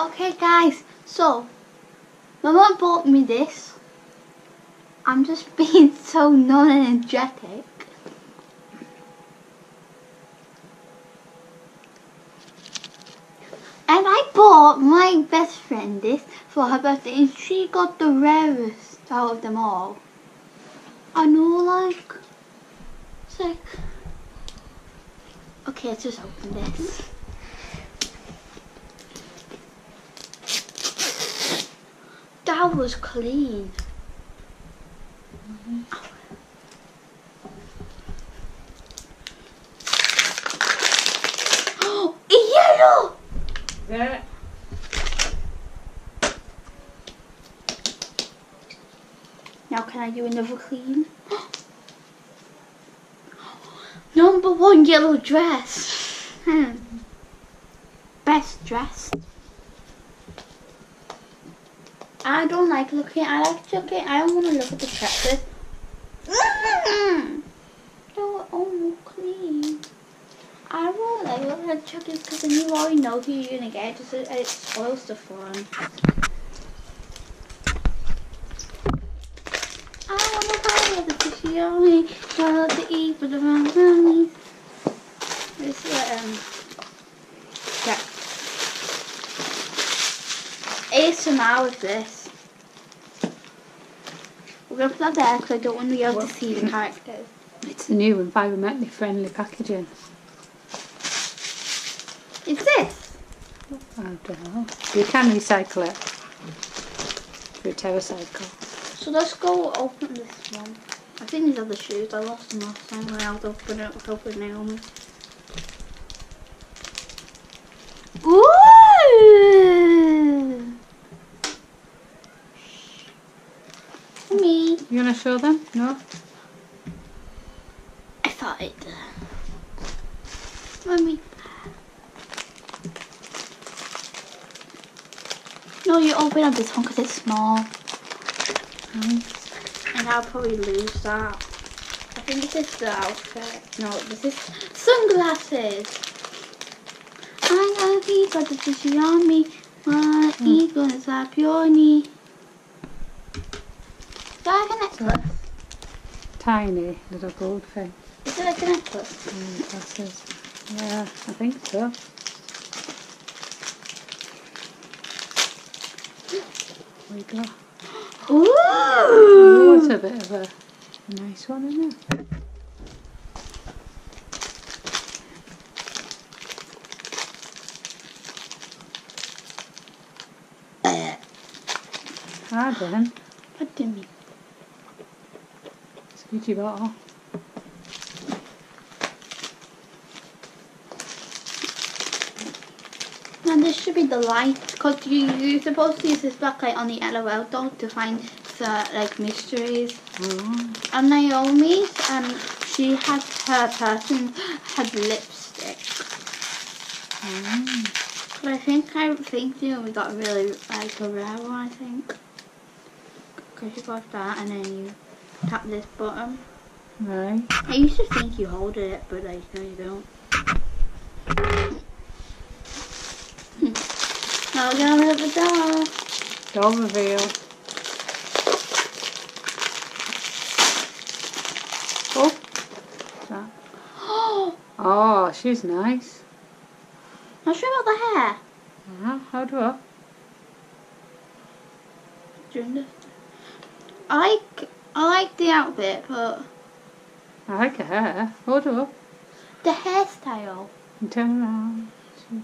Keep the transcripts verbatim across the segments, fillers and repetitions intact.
Okay guys, so my mum bought me this. I'm just being so non-energetic. And I bought my best friend this for her birthday, and she got the rarest out of them all. I know, like, it's like, okay, let's just open this. That was clean. Mm-hmm. Oh, yellow! Yeah. Now can I do another clean? Number one yellow dress. Hmm. Best dress. I don't like looking, I like looking, I don't want to look at the dresses. Mm-hmm. They were all clean. I won't like look at the dresses because then you already know who you're going to get. It, just, it spoils the fun. I don't want to buy the tissue only, I love to eat for the wrong money. This is what, um, yeah. A S M R with this. We're going to put that there because I don't want the other to see the characters. It's new environmentally friendly packaging. Is this? I don't know. You can recycle it through TerraCycle. So let's go open this one. I think these are the shoes. I lost them last time when I was opening it with open Naomi. Ooh! Me. You want to show them? No? I thought it did. Mommy. No, you open up this one because it's small. Nice. And I'll probably lose that. I think this is the outfit. No, this is sunglasses. I love these, but the tissue on me. My eagles are pure knee. Do I have a necklace? Tiny little gold thing. Is it like a necklace? Mm, glasses. Yeah, I think so. There we go. Ooh! Oh, it's a bit of a nice one, isn't it? Ah, then. What do you mean? Squeegee bottle. Now this should be the light, because you, you're supposed to use this backlight on the L O L dog to find the, like, mysteries. Oh. And Naomi's, um, she had her person had lipstick. Oh. But I think I think you know, we got really like a rare one. I think because you got that and then you tap this button. Right. I used to think you hold it, but like no, you don't. Now we're gonna have a doll. Doll reveal. Oh, what's that? Oh, she's nice. Not sure about the hair. Yeah, how do I? I like I like the outfit, but I like her hair. Hold up. The hairstyle. Turn around. She's...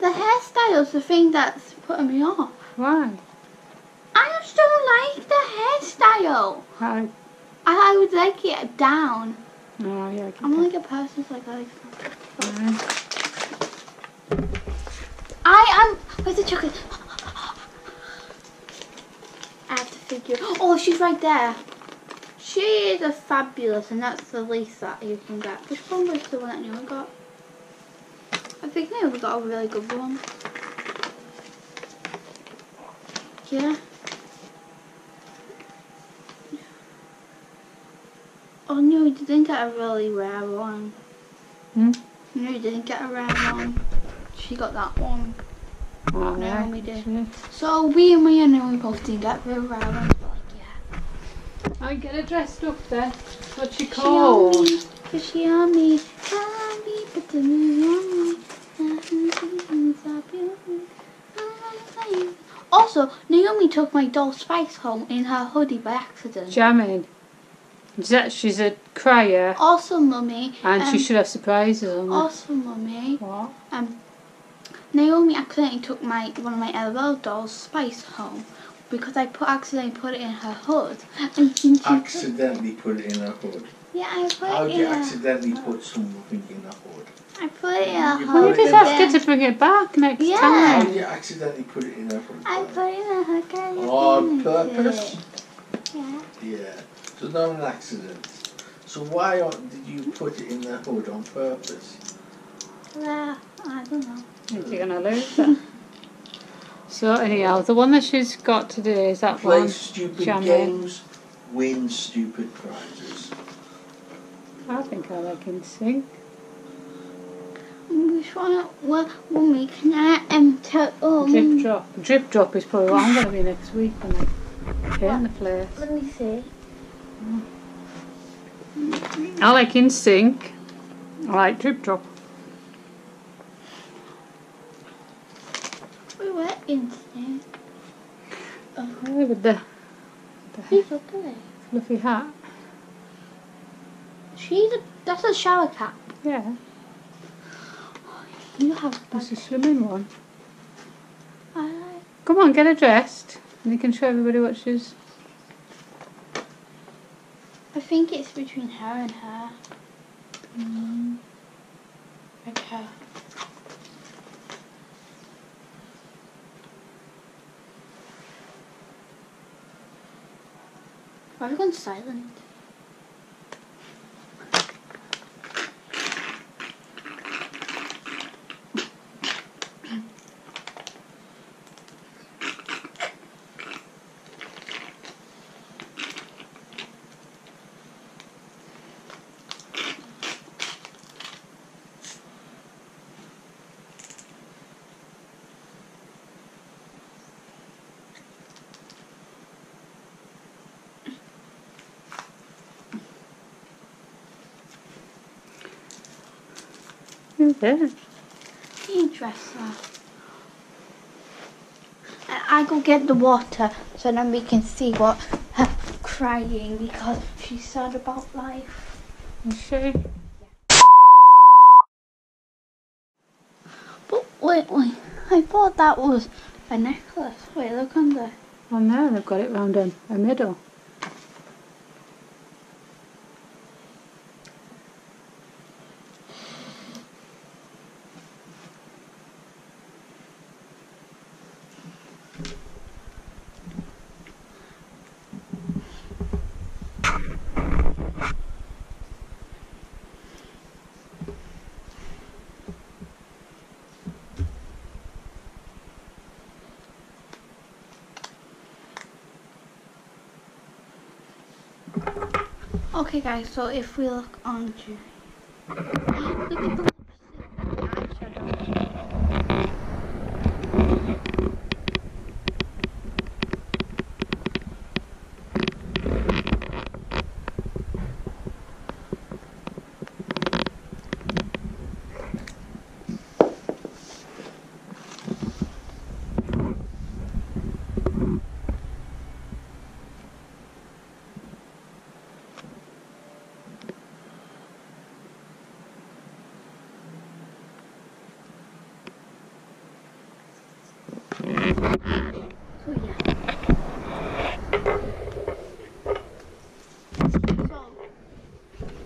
The hairstyle's the thing that's putting me off. Why? I just don't like the hairstyle. Right. I I would like it down. No, yeah. I I'm like a person like I like. Right. I am. Where's the chocolate? I have to figure. Oh, she's right there. She is a fabulous, and that's the least that you can get. Which one was the one that Naomi got? I think Naomi got a really good one. Yeah. Oh no, you didn't get a really rare one. Hmm? No, you didn't get a rare one. She got that one. Oh, Naomi did. So we and me and Naomi both did get very round. I get her dressed up then. What's she called? Cause she on me, on me, but the moon on me. Also, Naomi took my doll Spice home in her hoodie by accident. Jamming. She's a crier. Also, Mummy. And um, she should have surprises on her. Also, Mummy. What? Um, Naomi accidentally took my one of my L O L dolls Spice home. Because I put accidentally put it in her hood. Accidentally put it in her hood? Yeah, I put How it in her hood. How do you accidentally put something in her hood? I put it in her hood. Well, you just ask her to bring it back next yeah. time. How do you accidentally put it in her hood? I put it in her hood. On purpose? Yeah. Yeah. So not an accident. So why did you put it in the hood on purpose? Well, I don't know. You're going to lose it. So anyhow, the one that she's got today is that Play one. Play stupid Jamming. games, win stupid prizes. I think I like in sync. Which one? Well, Mummy, can I um tell? Oh, drip drop. Drip drop is probably what I'm going to be next week when I get in the place. Let me see. I like in sync. I like drip drop. Instinct. Oh. Yeah, with the, the She's ugly. Fluffy hat. She's a, that's a shower cap. Yeah. Oh, you have that's a swimming one. I like. Come on, get her dressed, and you can show everybody what she's. I think it's between her and her. Mm. Okay. Why have you gone silent? Yeah. You dress her. And I go get the water so then we can see what her crying because she's sad about life. Is she? Yeah. But wait, wait. I thought that was a necklace. Wait, look under. Oh no, they've got it round in the middle. Okay guys, so if we look on Julie, look at the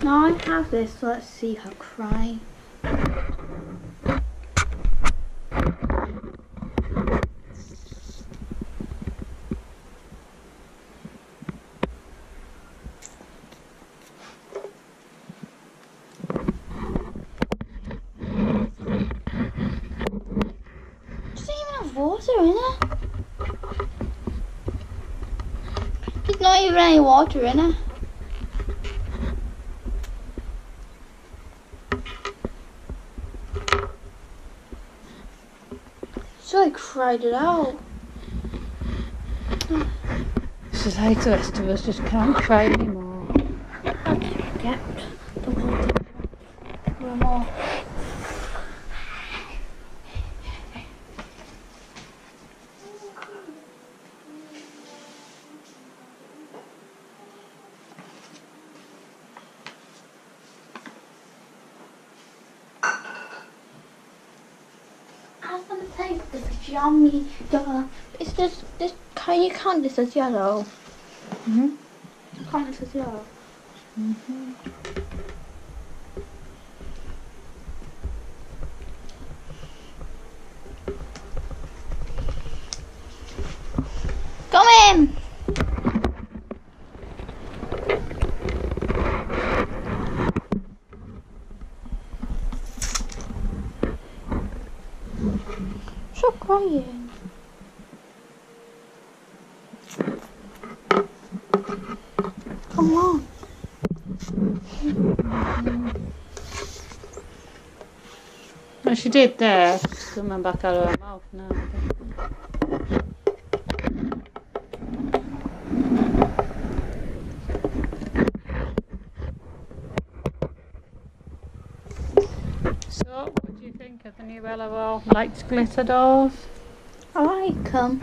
Now I have this, so let's see her cry. There's not even water in it. There's not even any water in it. So I cried it out. This is like the rest of us, just can't cry anymore. I can't get the water anymore. It's yummy, duh. It's this, this kind you can't, this is yellow. Mm-hmm. Can't, this is yellow. Mm-hmm. Come in! Stop crying. Come on. Well, she did there. She's coming back out of her mouth now. So, what do you think of the new L O L lights glitter dolls? I like them.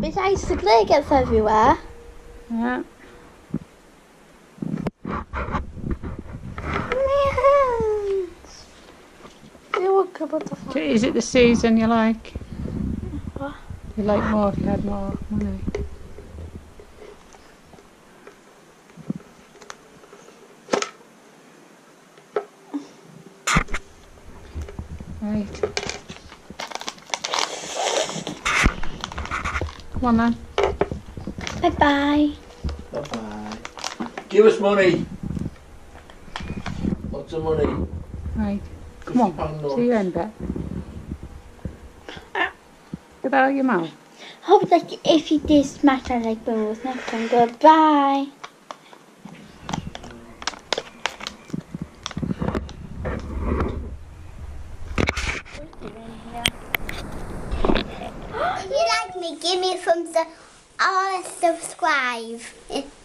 Besides, the glitter gets everywhere. Yeah. My hands. You look a butterfly. Is it the season you like? What? You like more if you had more money. Right. Come on then. Bye bye. Bye bye. Give us money. Lots of money. Right. Come on. See you in bed. Get out of your mouth. Hope that if you did smash I like balls next time. Goodbye. Give me a thumbs up or subscribe.